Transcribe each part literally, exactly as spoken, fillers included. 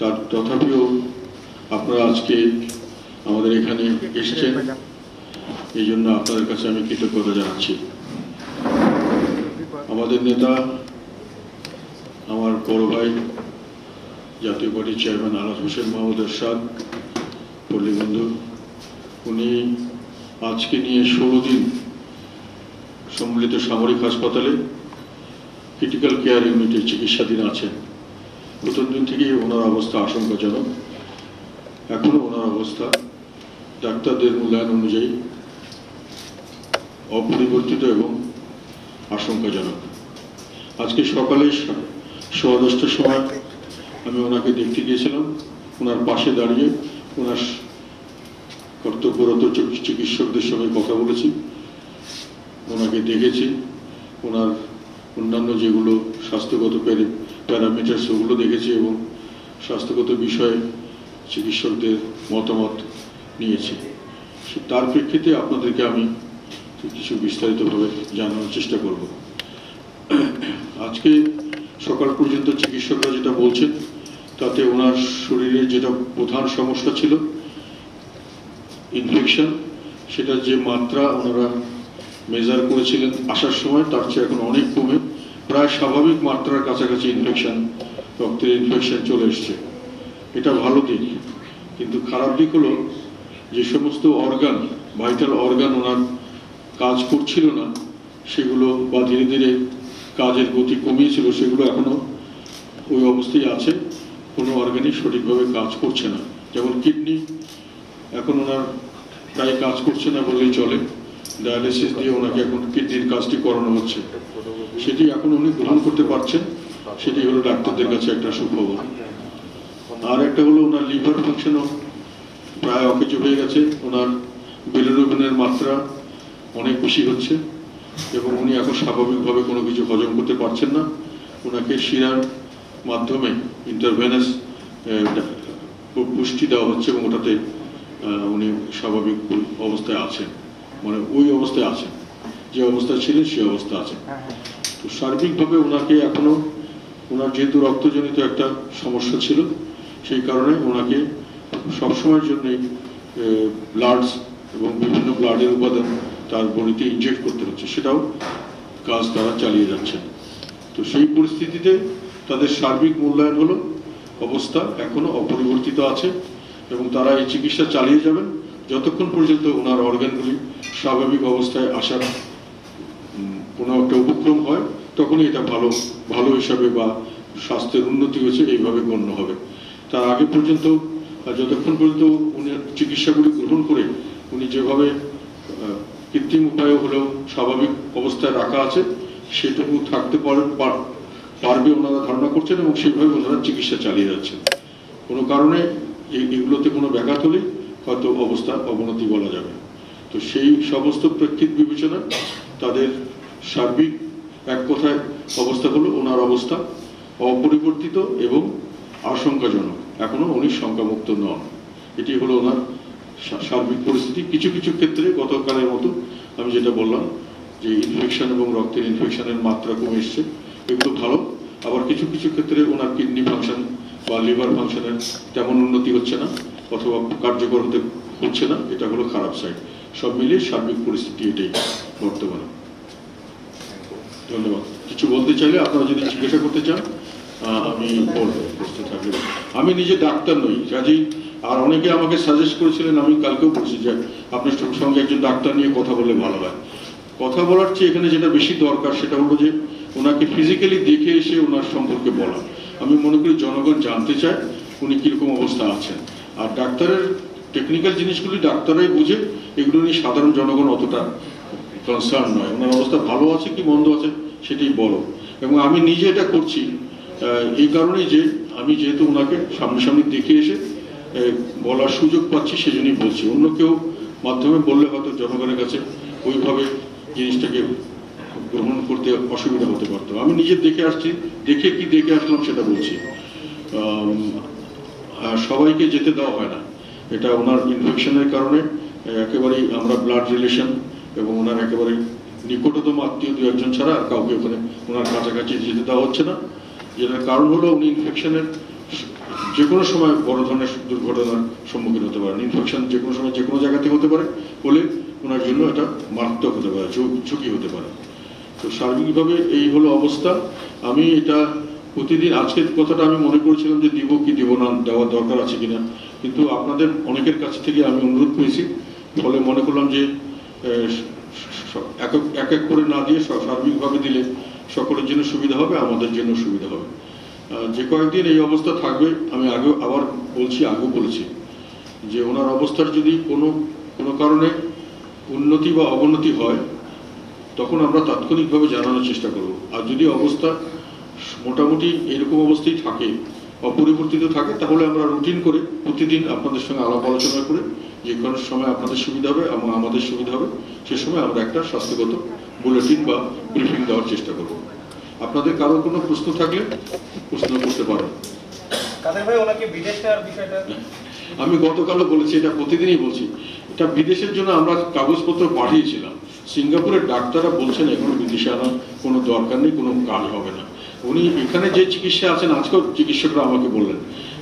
তথাপিও আপনারা আজকে আমাদের এখানে এসেছেন, এই জন্য আপনাদের কাছে আমি কৃতজ্ঞতা জানাচ্ছি। আমাদের নেতা আমার বড় ভাই জাতীয় পার্টির চেয়ারম্যান আলাদ হোসেন মাহমুদ এরশাদ পল্লীবন্ধু, উনি আজকে নিয়ে ষোলো দিন সম্মিলিত সামরিক হাসপাতালে ক্রিটিক্যাল কেয়ার ইউনিটে চিকিৎসাধীন আছেন। প্রথম দিন থেকেই ওনার অবস্থা আশঙ্কাজনক, এখনও ওনার অবস্থা ডাক্তারদের মূল্যায়ন অনুযায়ী অপরিবর্তিত এবং আশঙ্কাজনক। আজকে সকালে সোয়া দশটার সময় আমি ওনাকে দেখতে গিয়েছিলাম, ওনার পাশে দাঁড়িয়ে ওনার কর্তব্যরত চিকিৎসকদের সঙ্গে কথা বলেছি, ওনাকে দেখেছি, ওনার অন্যান্য যেগুলো স্বাস্থ্যগত প্যারামিটার সেগুলো দেখেছি এবং স্বাস্থ্যগত বিষয়ে চিকিৎসকদের মতামত নিয়েছি। তার প্রেক্ষিতে আপনাদেরকে আমি কিছু বিস্তারিতভাবে জানানোর চেষ্টা করব। আজকে সকাল পর্যন্ত চিকিৎসকরা যেটা বলছেন তাতে ওনার শরীরে যেটা প্রধান সমস্যা ছিল ইনফেকশন, সেটা যে মাত্রা ওনারা মেজার করেছিলেন আসার সময় তার চেয়ে এখন অনেক কমে প্রায় স্বাভাবিক মাত্রার কাছাকাছি ইনফেকশন, রক্তের ইনফেকশন চলে এসছে। এটা ভালো দিক, কিন্তু খারাপ দিক হলো যে সমস্ত অর্গান, ভাইটাল অর্গান ওনার কাজ করছিল না সেগুলো, বা ধীরে ধীরে কাজের গতি কমিয়েছিল সেগুলো এখনও ওই অবস্থায় আছে, কোনো অর্গানই সঠিকভাবে কাজ করছে না। যেমন কিডনি এখন ওনার প্রায় কাজ করছে না বললেই চলে, ডায়ালিসিস দিয়ে ওনাকে এখন কিডনির কাজটি করানো হচ্ছে, সেটি এখন উনি গ্রহণ করতে পারছেন, সেটি হলো ডাক্তারদের কাছে একটা সুখবর। আর একটা হলো ওনার লিভার ফাংশনও প্রায় অকেজো হয়ে গেছে, ওনার বিলিরুবিনের মাত্রা অনেক বেশি হচ্ছে এবং উনি এখন স্বাভাবিকভাবে কোনো কিছু হজম করতে পারছেন না। ওনাকে শিরার মাধ্যমে ইন্টারভেনাস পুষ্টি দেওয়া হচ্ছে এবং ওটাতে উনি স্বাভাবিক অবস্থায় আছেন, মানে ওই অবস্থায় আছেন যে অবস্থায় ছিলেন সেই অবস্থা আছেন। তো সার্বিকভাবে ওনাকে এখনও ওনার যেহেতু রক্তজনিত একটা সমস্যা ছিল সেই কারণে ওনাকে সবসময়ের জন্যই ব্লাডস এবং বিভিন্ন ব্লাডের উপাদান তার বডিতে ইনজেক্ট করতে হচ্ছে, সেটাও কাজ তারা চালিয়ে যাচ্ছেন। তো সেই পরিস্থিতিতে তাদের সার্বিক মূল্যায়ন হলো অবস্থা এখনও অপরিবর্তিত আছে এবং তারা এই চিকিৎসা চালিয়ে যাবেন যতক্ষণ পর্যন্ত ওনার অর্গানগুলি স্বাভাবিক অবস্থায় আসার কোনো একটা উপক্রম হয়, তখনই এটা ভালো ভালো হিসাবে বা স্বাস্থ্যের উন্নতি হয়েছে এইভাবে গণ্য হবে। তার আগে পর্যন্ত যতক্ষণ পর্যন্ত উনি চিকিৎসাগুলি গ্রহণ করে উনি যেভাবে কৃত্রিম উপায়ে হলেও স্বাভাবিক অবস্থায় রাখা আছে সেটুকু থাকতে পারবে ওনারা ধারণা করছেন এবং সেইভাবে ওনারা চিকিৎসা চালিয়ে যাচ্ছেন। কোনো কারণে এগুলোতে কোনো ব্যাঘাত হলে হয়তো অবস্থা অবনতি বলা যাবে। তো সেই সমস্ত প্রেক্ষিত বিবেচনা তাদের সার্বিক এক কথায় অবস্থা হলো ওনার অবস্থা অপরিবর্তিত এবং আশঙ্কাজনক, এখনও উনি শঙ্কামুক্ত নন। এটি হলো ওনার সার্বিক পরিস্থিতি। কিছু কিছু ক্ষেত্রে গতকালের মতো আমি যেটা বললাম যে ইনফেকশন এবং রক্তের ইনফেকশনের মাত্রা কমে এসছে, এগুলো ভালো। আবার কিছু কিছু ক্ষেত্রে ওনার কিডনি ফাংশন বা লিভার ফাংশনের তেমন উন্নতি হচ্ছে না অথবা কার্যকর হতে হচ্ছে না, এটা হলো খারাপ সাইড। সব মিলিয়ে সার্বিক পরিস্থিতি এটাই বর্তমানে। ধন্যবাদ। কিছু বলতে চাইলে আপনারা যদি জিজ্ঞাসা করতে চান আমি বলবো, বুঝতে থাকলে। আমি নিজে ডাক্তার নই, কাজেই আর অনেকে আমাকে সাজেস্ট করেছিলেন, আমি কালকেও বলছি যে আপনার সঙ্গে একজন ডাক্তার নিয়ে কথা বললে ভালো হয়। কথা বলার চেয়ে এখানে যেটা বেশি দরকার সেটা হলো যে ওনাকে ফিজিক্যালি দেখে এসে ওনার সম্পর্কে বলা। আমি মনে করি জনগণ জানতে চায় উনি কীরকম অবস্থা আছেন, আর ডাক্তারের টেকনিক্যাল জিনিসগুলি ডাক্তারাই বুঝে, এগুলো নিয়ে সাধারণ জনগণ অতটা কনসার্ন নয়। ওনার অবস্থা ভালো আছে কি মন্দ আছে সেটাই বড়। এবং আমি নিজে এটা করছি এই কারণেই যে আমি যেহেতু ওনাকে সামনাসামনি দেখে এসে বলার সুযোগ পাচ্ছি সেজন্যই বলছি। অন্য কেউ মাধ্যমে বললে হয়তো জনগণের কাছে ওইভাবে জিনিসটাকে গ্রহণ করতে অসুবিধা হতে পারত। আমি নিজে দেখে আসছি, দেখে কি দেখে আসলাম সেটা বলছি। সবাইকে যেতে দেওয়া হয় না, এটা ওনার ইনফেকশনের কারণে একেবারেই আমরা ব্লাড রিলেশন এবং ওনার একেবারে নিকটতম আত্মীয় দু একজন ছাড়া আর কাউকে ওখানে ওনার কাছাকাছি যেতে দেওয়া হচ্ছে না। যেটার কারণ হলো উনি ইনফেকশনের যে কোনো সময় বড় ধরনের দুর্ঘটনার সম্মুখীন হতে পারেন, ইনফেকশন যে কোনো সময় যে কোনো জায়গা থেকে হতে পারে, বলে ওনার জন্য এটা মারাত্মক হতে পারে, ঝুঁকি হতে পারে। তো সার্বিকভাবে এই হলো অবস্থা। আমি এটা প্রতিদিন, আজকের কথাটা আমি মনে করছিলাম যে দিব কি দিব না, দেওয়ার দরকার আছে কিনা, কিন্তু আপনাদের অনেকের কাছ থেকে আমি অনুরোধ পেয়েছি, ফলে মনে করলাম যে এক এক করে না দিয়ে সার্বিকভাবে দিলে সকলের জন্য সুবিধা হবে, আমাদের জন্য সুবিধা হবে। যে কয়েকদিন এই অবস্থা থাকবে, আমি আগে আবার বলছি, আগেও বলেছি যে ওনার অবস্থার যদি কোনো কোনো কারণে উন্নতি বা অবনতি হয় তখন আমরা তাৎক্ষণিকভাবে জানানোর চেষ্টা করব। আর যদি অবস্থা মোটামুটি এরকম অবস্থায় থাকে, অপরিবর্তিত থাকে, তাহলে আমরা রুটিন করে প্রতিদিন আপনাদের সঙ্গে আলাপ আলোচনা করে যে কোনো সময় আপনাদের সুবিধা হবে এবং আমাদের সুবিধা হবে, সে সময় আমরা একটা স্বাস্থ্যগত বুলেটিন বা ব্রিফিং দেওয়ার চেষ্টা করব। আপনাদের কারো কোনো প্রশ্ন থাকলে প্রশ্ন করতে পারেন। আমি গতকালও বলেছি, এটা প্রতিদিনই বলছি, এটা বিদেশের জন্য আমরা কাগজপত্র পাঠিয়েছিলাম, সিঙ্গাপুরের ডাক্তাররা বলছেন এখনো বিদেশে আনার কোনো দরকার নেই, কোনো কাজ হবে না। উনি এখানে যে চিকিৎসা আছেন, আজকেও চিকিৎসকরা আমাকে বললেন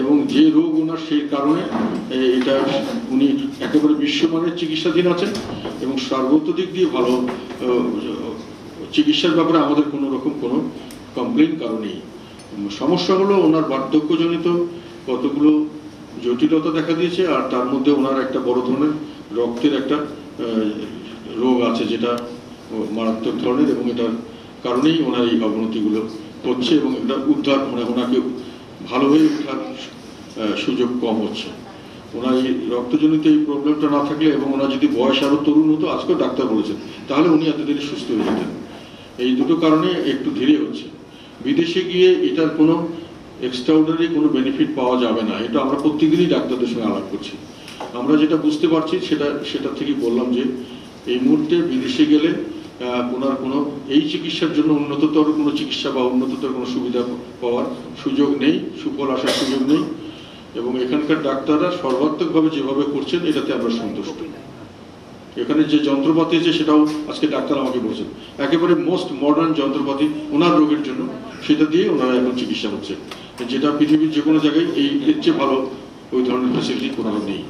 এবং যে রোগ ওনার, সেই কারণে এটা উনি একেবারে বিশ্বমানের চিকিৎসাধীন আছেন এবং সর্বত্র দিক দিয়ে ভালো চিকিৎসার ব্যাপারে আমাদের কোনো রকম কোনো কমপ্লেন কারণ নেই। সমস্যা হলো ওনার বার্ধক্যজনিত কতগুলো জটিলতা দেখা দিয়েছে, আর তার মধ্যে ওনার একটা বড় ধরনের রক্তের একটা রোগ আছে যেটা মারাত্মক ধরনের, এবং এটার কারণেই ওনার এই অবনতিগুলো হচ্ছে এবং এটা উদ্ধার মানে ওনাকে ভালো হয়ে ওঠার সুযোগ কম হচ্ছে। ওনার এই রক্তজনিত এই প্রবলেমটা না থাকলে এবং ওনার যদি বয়স আরও তরুণ হতো, আজকেও ডাক্তার বলেছেন, তাহলে উনি এতদিন সুস্থ হয়ে যেতেন। এই দুটো কারণে একটু ধীরে হচ্ছে। বিদেশে গিয়ে এটার কোনো এক্সট্রাঅর্ডিনারি কোনো বেনিফিট পাওয়া যাবে না, এটা আমরা প্রত্যেকদিনই ডাক্তারদের সঙ্গে আলাপ করছি। আমরা যেটা বুঝতে পারছি সেটা সেটা থেকে বললাম যে এই মুহূর্তে বিদেশে গেলে ওনার কোনো এই চিকিৎসার জন্য উন্নততর কোনো চিকিৎসা বা উন্নততর কোনো সুবিধা পাওয়ার সুযোগ নেই, সুফল আসার সুযোগ নেই, এবং এখানকার ডাক্তাররা সর্বাত্মকভাবে যেভাবে করছেন এটাতে আমরা সন্তুষ্ট। এখানে যে যন্ত্রপাতি আছে সেটাও আজকে ডাক্তার আমাকে বলছেন একেবারে মোস্ট মডার্ন যন্ত্রপাতি ওনার রোগের জন্য, সেটা দিয়ে ওনারা এখন চিকিৎসা হচ্ছে, যেটা পৃথিবীর যে কোনো জায়গায় এই এর চেয়ে ভালো ওই ধরনের ফেসিলিটি কোথাও নেই।